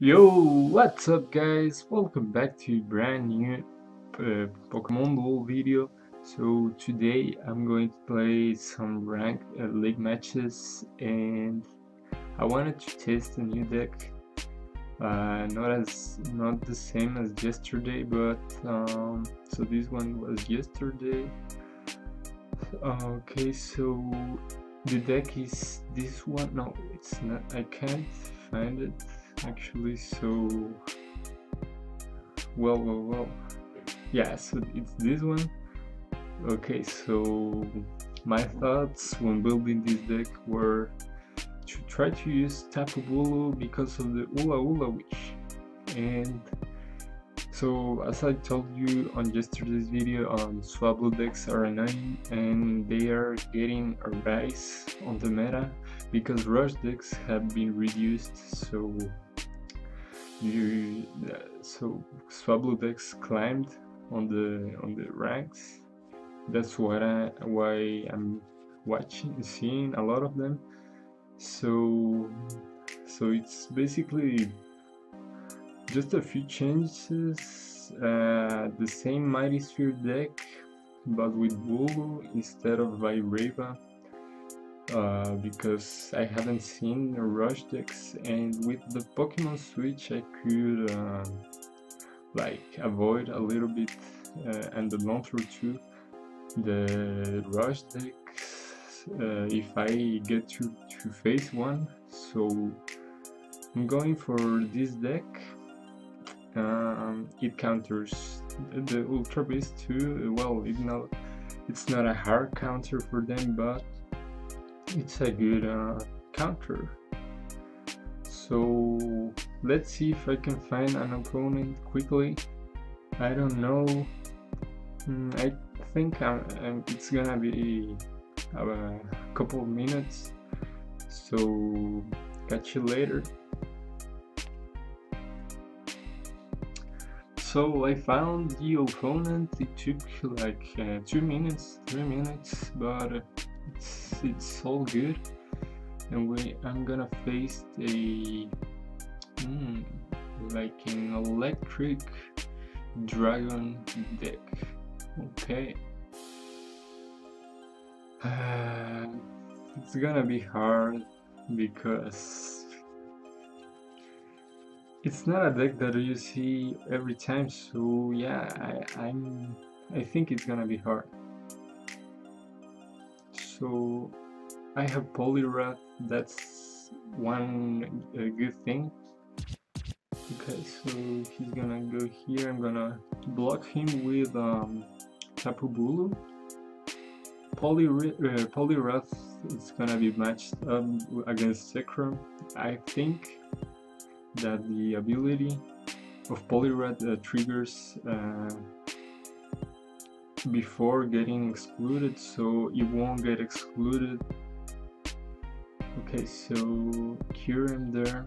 Yo, what's up guys, welcome back to brand new Pokemon Duel video. So today I'm going to play some ranked league matches and I wanted to test a new deck, not the same as yesterday, but so this one was yesterday. Okay, so the deck is this one. No, it's not, I can't find it actually. So well, yeah, so it's this one. Okay, so my thoughts when building this deck were to try to use Tapu Bulu because of the Ula Wish, and so as I told you on yesterday's video, Swablu decks are annoying and they are getting a rise on the meta because rush decks have been reduced, so Swablu decks climbed on the ranks. That's why I'm seeing a lot of them. So it's basically just a few changes, the same Mighty Sphere deck but with Bulu instead of Vyreva, because I haven't seen rush decks, and with the Pokemon Switch I could like avoid a little bit, and the Monster too, the rush decks, if I get to face one. So I'm going for this deck. It counters the Ultra Beast too. Well, it's not a hard counter for them, but it's a good counter. So let's see if I can find an opponent quickly. I don't know. I think it's gonna be a couple of minutes, so catch you later. So I found the opponent. It took like 3 minutes, but it's all good. And I'm gonna face a like an electric dragon deck. Okay, it's gonna be hard because it's not a deck that you see every time. So yeah, I think it's gonna be hard. So I have Poliwrath. That's one good thing. Okay, so he's gonna go here. I'm gonna block him with Tapu Bulu. Poliwrath is gonna be matched up against Sekrom. I think that the ability of Poliwrath triggers before getting excluded, so it won't get excluded. Okay, so Kyurem there.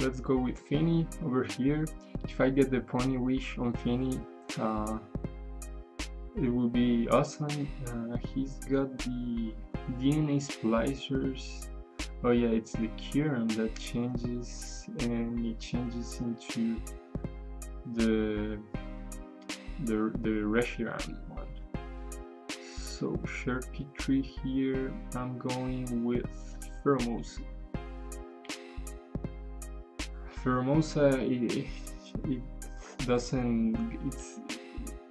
Let's go with Finny over here. If I get the Pony Wish on Finny, it will be awesome. He's got the DNA splicers. Oh yeah, it's the Kirin that changes, and it changes into the Reshiram one. So Xurkitree here. I'm going with Feromosa.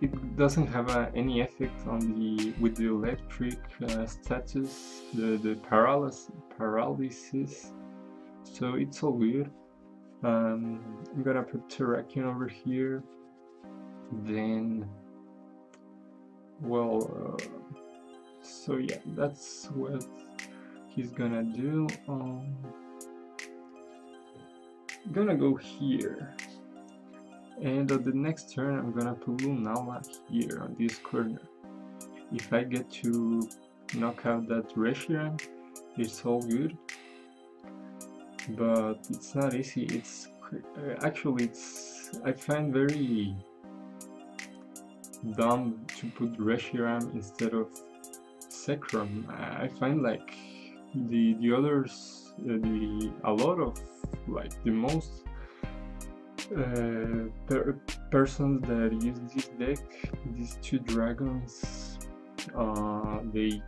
It doesn't have any effect on the electric status, the paralysis, so it's all good. I'm gonna put Terrakion over here, then so yeah, that's what he's gonna do. I'm gonna go here. And on the next turn, I'm gonna put Lunala here on this corner. If I get to knock out that Reshiram, it's all good. But it's not easy. I find very dumb to put Reshiram instead of Sekrom. I find like the others a lot of persons that use this deck, these two dragons, they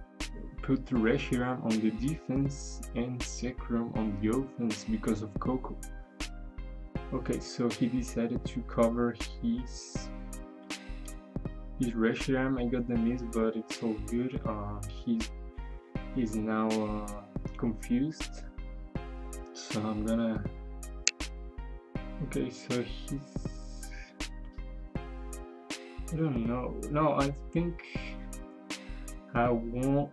put Reshiram on the defense and Sekrom on the offense because of Koko. Okay, so he decided to cover his Reshiram. I got the miss, but it's all good. He's now confused, so I'm gonna... Okay, so he's... I don't know. No, I think I won't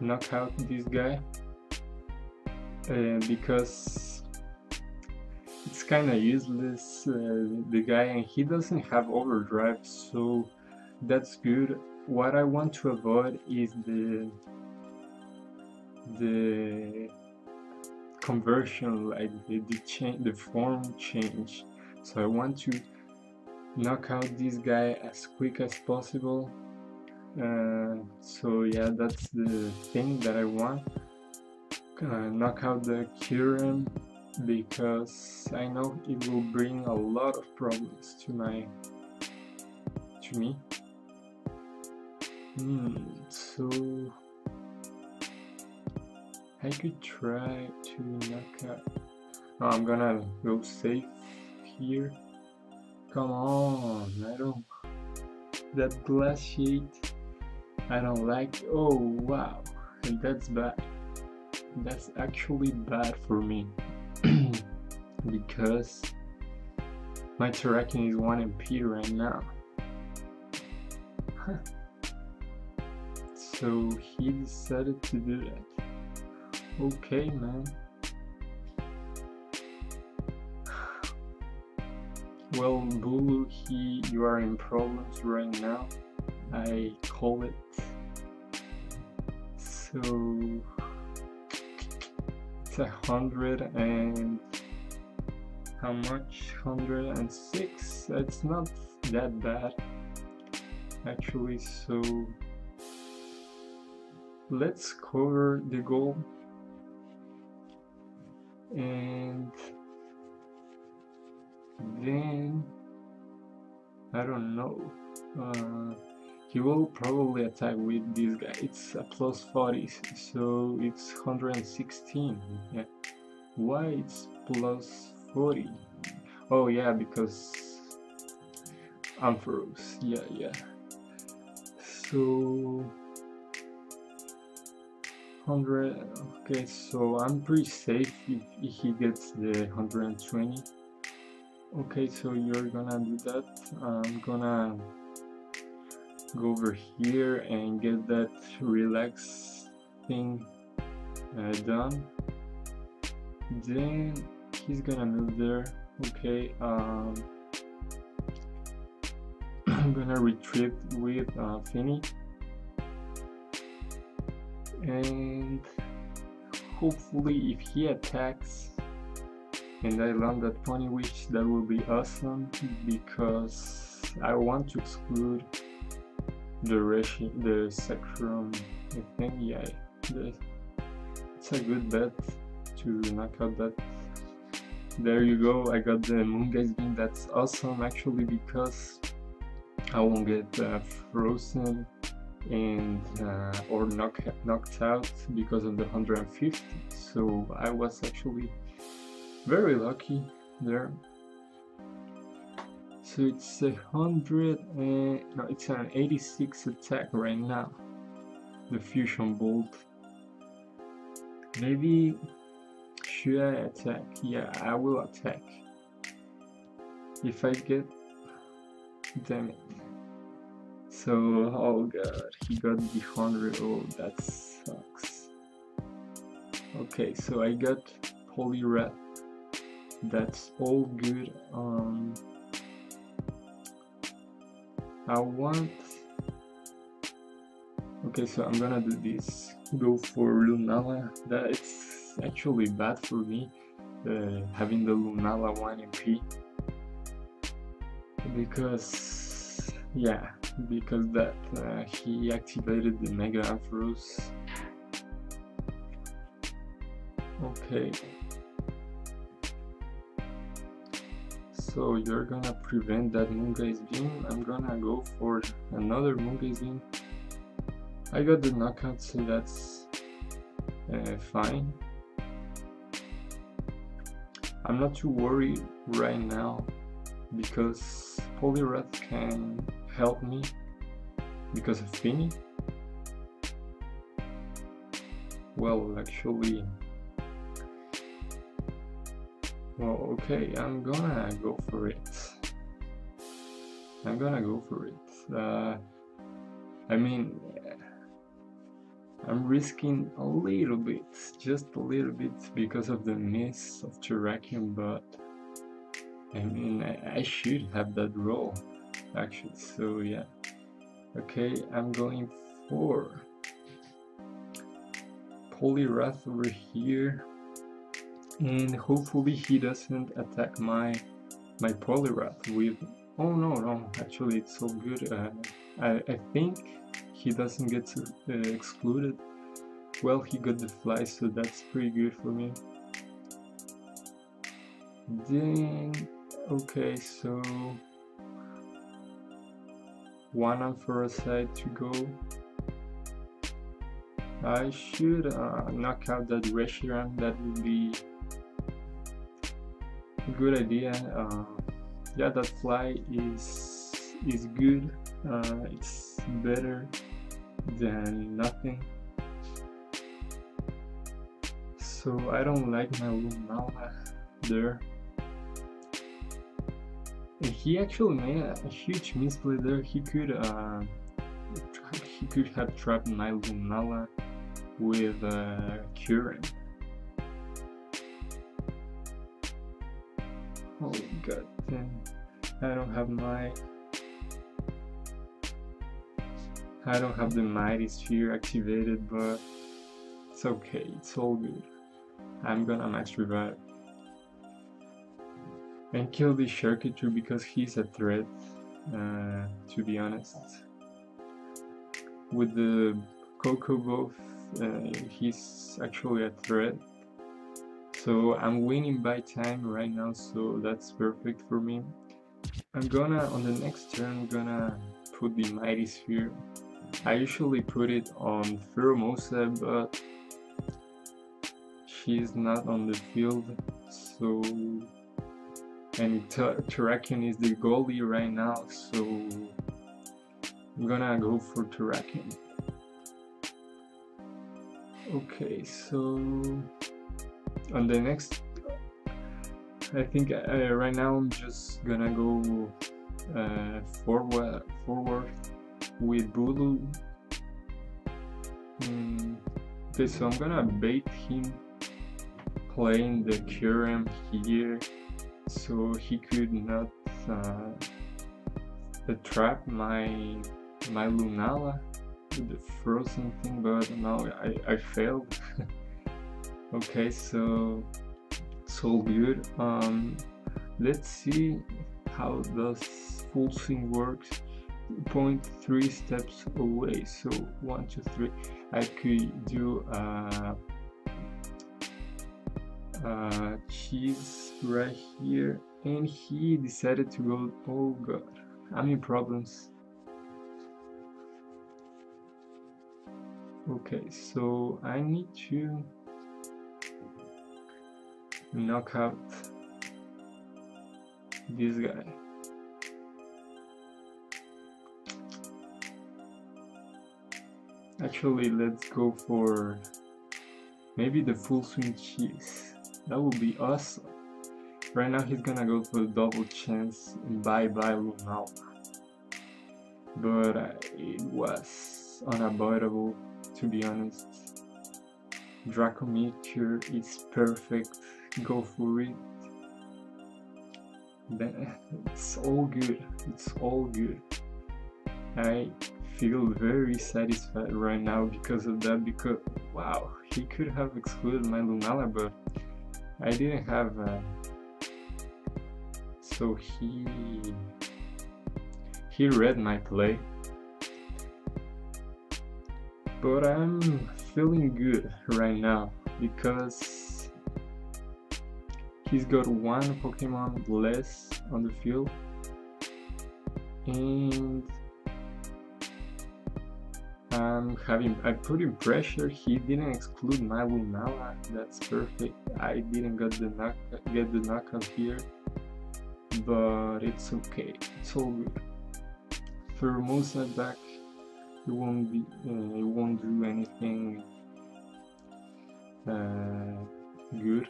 knock out this guy because it's kind of useless, the guy, and he doesn't have overdrive, so that's good. What I want to avoid is the conversion, like the form change. So I want to knock out this guy as quick as possible. So yeah, that's the thing that I want. Knock out the Kyurem because I know it will bring a lot of problems to me. So I could try to knock out... No, I'm gonna go safe here. Come on, I don't... That glaciate, I don't like. Oh wow, and that's bad. That's actually bad for me because my Terrakion is 1 MP right now. So he decided to do that. Okay, man. Well, Bulu, you are in problems right now. I call it. So it's 106. It's not that bad, actually. So let's cover the goal and then I don't know, he will probably attack with this guy. It's a +40, so it's 116. Yeah, why it's +40? Oh yeah, because Ampharos. Yeah, so 100. Okay, so I'm pretty safe if he gets the 120. Okay, so you're gonna do that. I'm gonna go over here and get that relax thing done. Then he's gonna move there. Okay, I'm gonna retreat with Finny. And hopefully if he attacks and I land that Pony Wish, that will be awesome because I want to exclude the Sacrum thing. Yeah, it's a good bet to knock out that. There you go, I got the Moongaze Beam. That's awesome actually because I won't get frozen and or knocked out because of the 150, so I was actually very lucky there. So it's 100 and no, it's an 86 attack right now, the fusion bolt. Maybe should I attack? Yeah, I will attack if I get... damn it. So, oh god, he got the 100. Oh, that sucks. Okay, so I got Poliwrath. That's all good. I want... okay, so I'm gonna do this, go for Lunala. That's actually bad for me, having the Lunala 1 MP, because yeah, because that he activated the Mega Aerodactyl. Okay. So you're gonna prevent that Moongaze Beam. I'm gonna go for another Moongaze Beam. I got the knockout, so that's fine. I'm not too worried right now because Poliwrath can help me because of Finny. Well, actually, well, okay, I'm gonna go for it. I'm gonna go for it. I mean, I'm risking a little bit, just a little bit, because of the miss of Terrakion, but I mean, I should have that roll, actually, so yeah. Okay, I'm going for Poliwrath over here, and hopefully he doesn't attack my Poliwrath with... Oh no, no, actually it's so good, I think he doesn't get excluded. Well, he got the fly, so that's pretty good for me. Then, okay, so one Ampharos to go. I should knock out that Reshiram. That would be a good idea. Yeah, that fly is good. It's better than nothing. So I don't like my Lunala there. And he actually made a huge misplay there. He could have trapped my Lunala with Kyurem. Oh god damn, I don't have the Mighty Sphere activated, but it's okay, it's all good. I'm gonna max revive and kill the Xurkitree because he's a threat, to be honest. With the Koko buff, he's actually a threat. So I'm winning by time right now, so that's perfect for me. I'm gonna, on the next turn, I'm gonna put the Mighty Sphere. I usually put it on Feromosa, but she's not on the field, so... And Terrakion is the goalie right now, so I'm gonna go for Terrakion. Okay, so on the next... I think right now I'm just gonna go forward with Bulu. Okay, so I'm gonna bait him playing the Kyurem here so he could not trap my Lunala with the frozen thing, but now I failed. Okay, so it's all good. Let's see how does full swing works. 0.3 steps away, so 1, 2, 3. I could do cheese right here, and he decided to go. Oh god, I'm in problems. Okay, so I need to knock out this guy. Actually, let's go for maybe the full swing cheese. That would be awesome. Right now he's gonna go for the double chance and bye bye Lunala. But it was unavoidable, to be honest. Draco Meteor is perfect, go for it. It's all good, it's all good. I feel very satisfied right now because of that, because wow, he could have excluded my Lunala, but I didn't have so he read my play. But I'm feeling good right now because he's got one Pokemon less on the field. And I put in pressure. He didn't exclude my Lunala. That's perfect. I didn't get the knockout here, but it's okay. It's all good. Feromosa back. It won't do anything good.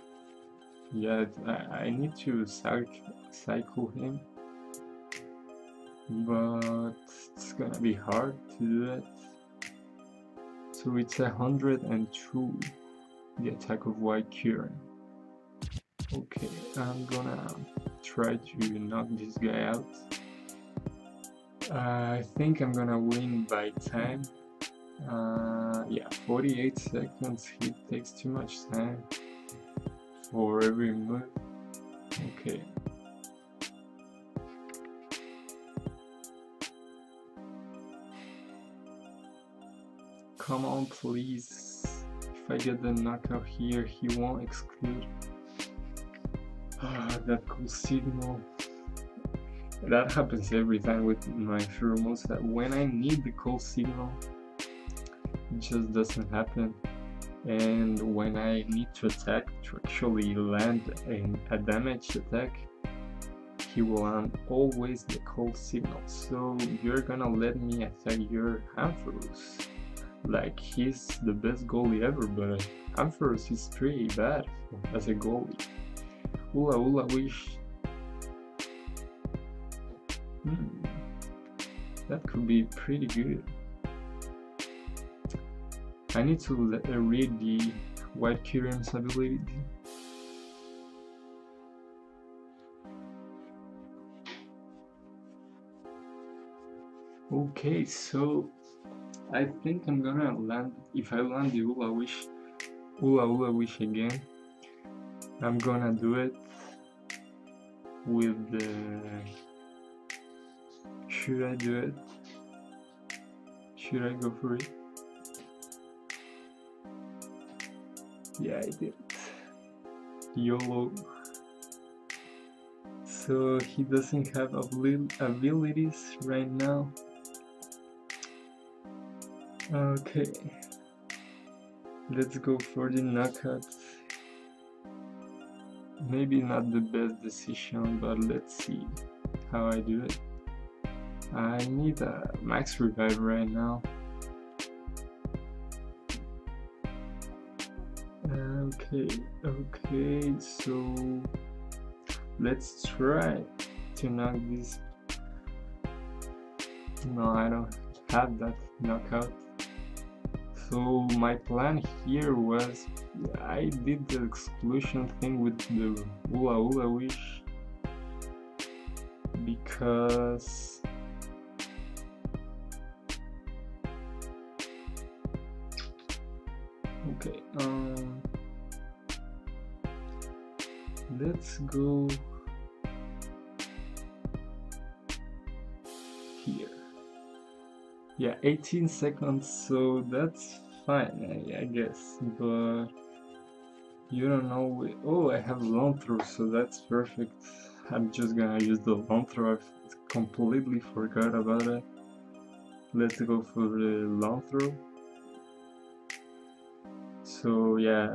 Yeah, I need to cycle him, but it's gonna be hard to do that. So it's 102, the attack of White Kieran. Okay, I'm gonna try to knock this guy out. I think I'm gonna win by time. Yeah, 48 seconds, it takes too much time for every move. Okay. Come on, please. If I get the knockout here, he won't exclude. Ah, that cool signal. That happens every time with my Feromosa. When I need the cold signal, it just doesn't happen. And when I need to attack, to actually land a damage attack, he will land always the cold signal. So you're gonna let me attack your Ampharos. Like, he's the best goalie ever, but Ampharos is pretty bad as a goalie. Ula Wish. That could be pretty good. I need to read the White Kyurem's ability. Okay, so I think I'm gonna land. If I land the Ula Wish again, I'm gonna do it with the... Should I do it? Should I go for it? Yeah, I did it. YOLO. So he doesn't have abilities right now. Okay. Let's go for the knockout. Maybe not the best decision, but let's see how I do it. I need a max revive right now. Okay, so let's try to knock this. No, I don't have that knockout. So my plan here was, I did the exclusion thing with the Ula Wish because let's go here. Yeah, 18 seconds, so that's fine, I guess, but you don't know. Oh, I have long throw, so that's perfect. I'm just gonna use the long throw. I completely forgot about it. Let's go for the long throw. So yeah,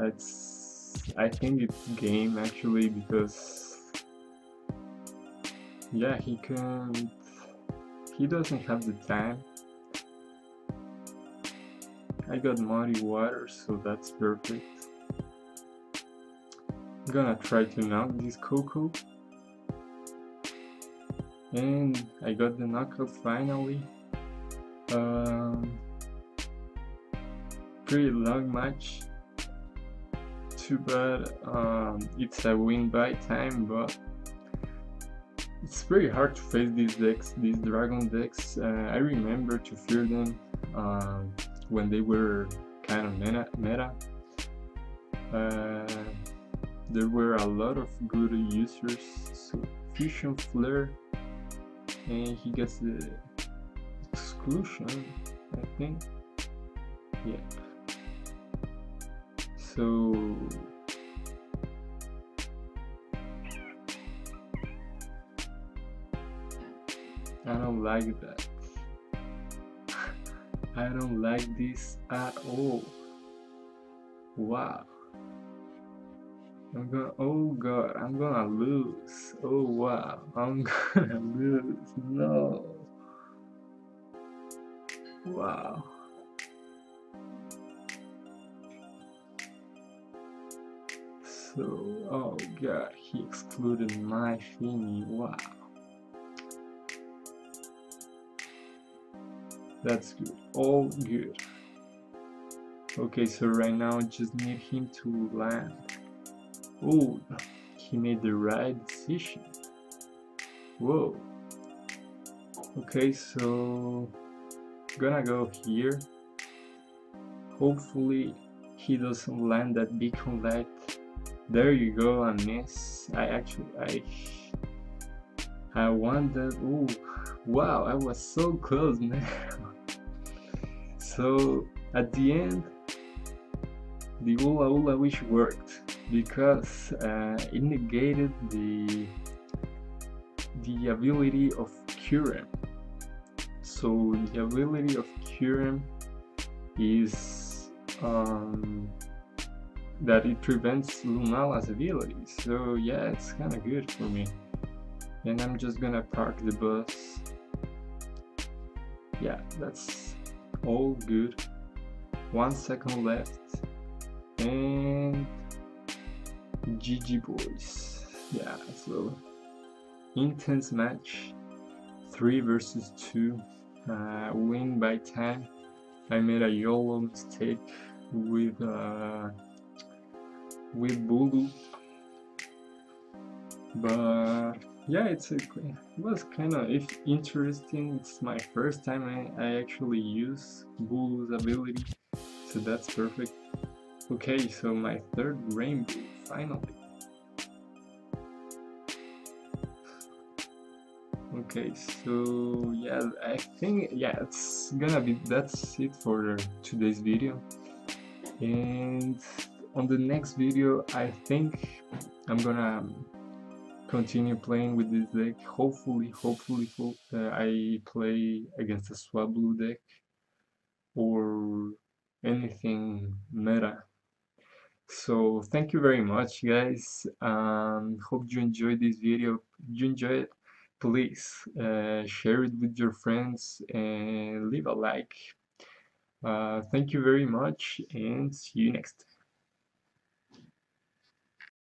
I think it's game actually, because yeah, he doesn't have the time. I got muddy water, so that's perfect. I'm gonna try to knock this Koko, and I got the knockout finally. Pretty long match. Too bad it's a win by time, but it's pretty hard to face these decks, these dragon decks. I remember to fear them when they were kind of meta. There were a lot of good users. So Fusion Flare, and he gets the exclusion, I think. Yeah. So I don't like that. I don't like this at all. Wow. I'm gonna, oh god, I'm gonna lose. Oh wow, I'm gonna lose. No. Wow. So, oh god, he excluded my Finny. Wow. That's good. All good. Okay, so right now I just need him to land. Oh, he made the right decision. Whoa. Okay, so gonna go here. Hopefully he doesn't land that beacon light. There you go, I miss. I want that. Oh, wow, I was so close, man. So at the end, the Ula Wish worked because it negated the ability of Kyurem. So the ability of Kyurem is that it prevents Lunala's ability. So yeah, it's kind of good for me. And I'm just gonna park the bus. Yeah, that's all good. 1 second left. And GG boys. Yeah, so intense match. 3 versus 2. Win by time. I made a YOLO mistake with Bulu. But yeah, it was kind of interesting. It's my first time I actually use Bulu's ability, so that's perfect. Okay, so my third rainbow, finally. Okay, so yeah, I think it's gonna be, that's it for today's video. And on the next video, I think I'm gonna continue playing with this deck. Hopefully I play against a Swablu deck or anything meta. So thank you very much, guys. Hope you enjoyed this video. If you enjoyed it, please share it with your friends and leave a like. Thank you very much, and see you next time.